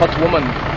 hot woman.